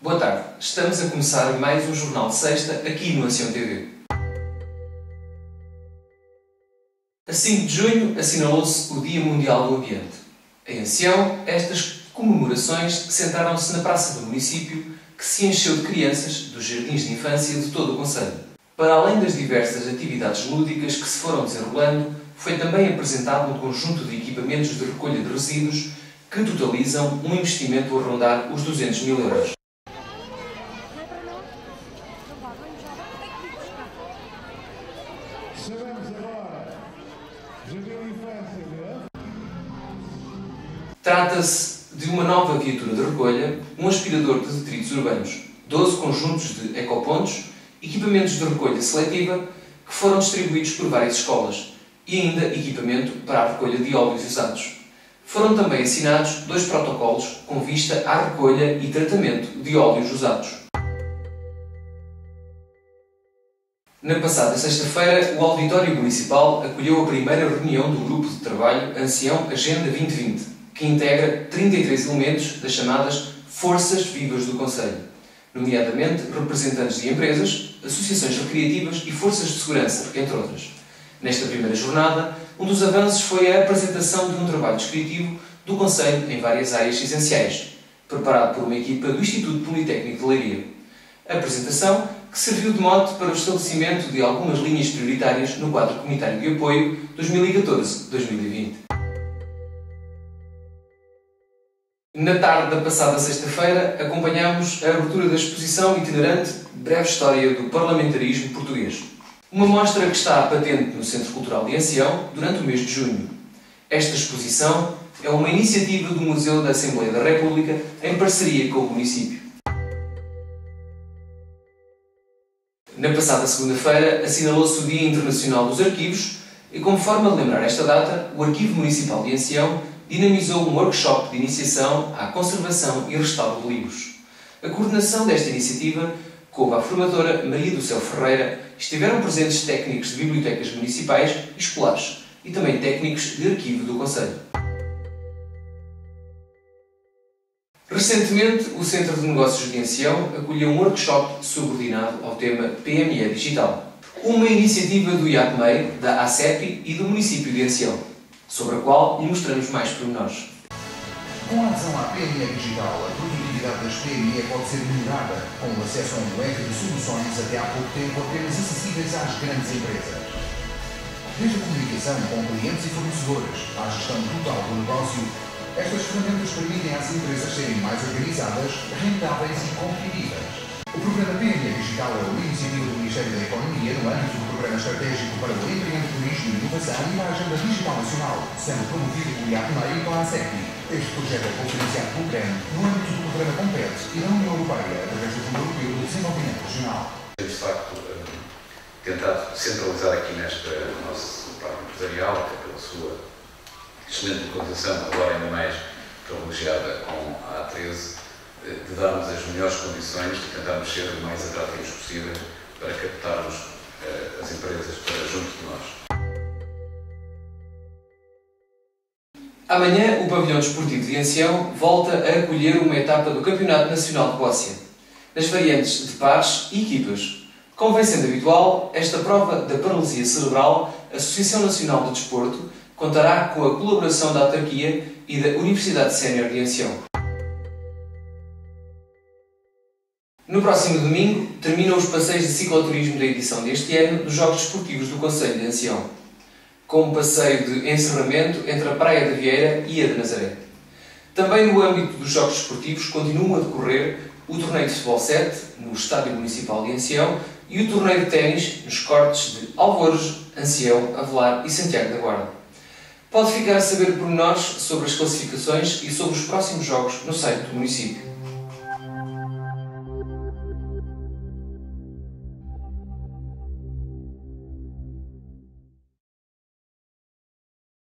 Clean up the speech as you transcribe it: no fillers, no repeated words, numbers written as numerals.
Boa tarde, estamos a começar mais um Jornal de Sexta aqui no Ansião TV. A 5 de junho assinalou-se o Dia Mundial do Ambiente. Em Ansião, estas comemorações centraram-se na praça do município, que se encheu de crianças dos jardins de infância de todo o concelho. Para além das diversas atividades lúdicas que se foram desenrolando, foi também apresentado um conjunto de equipamentos de recolha de resíduos que totalizam um investimento a rondar os 200 mil euros. Trata-se de uma nova viatura de recolha, um aspirador de detritos urbanos, 12 conjuntos de ecopontos, equipamentos de recolha seletiva que foram distribuídos por várias escolas e ainda equipamento para a recolha de óleos usados. Foram também assinados 2 protocolos com vista à recolha e tratamento de óleos usados. Na passada sexta-feira, o Auditório Municipal acolheu a primeira reunião do Grupo de Trabalho Ansião Agenda 2020, que integra 33 elementos das chamadas Forças Vivas do Concelho, nomeadamente representantes de empresas, associações recreativas e forças de segurança, entre outras. Nesta primeira jornada, um dos avanços foi a apresentação de um trabalho descritivo do Concelho em várias áreas essenciais, preparado por uma equipa do Instituto Politécnico de Leiria. A apresentação que serviu de mote para o estabelecimento de algumas linhas prioritárias no quadro comunitário de apoio 2014-2020. Na tarde da passada sexta-feira, acompanhámos a abertura da exposição itinerante Breve História do Parlamentarismo Português, uma mostra que está patente no Centro Cultural de Ansião durante o mês de junho. Esta exposição é uma iniciativa do Museu da Assembleia da República em parceria com o município. Na passada segunda-feira assinalou-se o Dia Internacional dos Arquivos e, como forma de lembrar esta data, o Arquivo Municipal de Ansião dinamizou um workshop de iniciação à conservação e restauro de livros. A coordenação desta iniciativa coube à formadora Maria do Céu Ferreira. Estiveram presentes técnicos de bibliotecas municipais e escolares e também técnicos de arquivo do concelho. Recentemente, o Centro de Negócios de Ansião acolheu um workshop subordinado ao tema PME Digital, uma iniciativa do IACMEI, da ACEP e do município de Ansião, sobre a qual lhe mostramos mais pormenores. Com a adesão à PME Digital, a produtividade das PME pode ser melhorada, com o acesso a um leque de soluções até há pouco tempo apenas acessíveis às grandes empresas. Desde a comunicação com clientes e fornecedores, à gestão total do negócio, estas ferramentas permitem às empresas serem mais organizadas, rentáveis e competitivas. O programa PME Digital é uma iniciativa do Ministério da Economia no âmbito do Programa Estratégico para o Empreendedorismo e Inovação e a Agenda Digital Nacional, sendo promovido pelo IAPMA e pela ACEP. Este projeto é conferenciado pelo GAN no âmbito do programa Compete e da União Europeia através do Fundo Europeu e do Desenvolvimento Regional. Temos, de facto, tentado centralizar aqui nesta nossa parte empresarial, que pela sua excelente localização, agora ainda mais privilegiada com a A13, de darmos as melhores condições, de tentarmos ser o mais atrativos possível para captarmos as empresas para junto de nós. Amanhã, o Pavilhão Desportivo de Ansião volta a acolher uma etapa do Campeonato Nacional de Boccia, nas variantes de pares e equipas. Como vem sendo habitual, esta prova da paralisia cerebral, a Associação Nacional de Desporto contará com a colaboração da Autarquia e da Universidade Sénior de Ansião. No próximo domingo, terminam os passeios de cicloturismo da edição deste ano dos Jogos Desportivos do Concelho de Ansião, com um passeio de encerramento entre a Praia da Vieira e a de Nazaré. Também no âmbito dos Jogos Desportivos continua a decorrer o torneio de futebol 7, no Estádio Municipal de Ansião, e o torneio de ténis nos cortes de Alvores, Ansião, Avelar e Santiago da Guarda. Pode ficar a saber pormenores sobre as classificações e sobre os próximos jogos no site do município.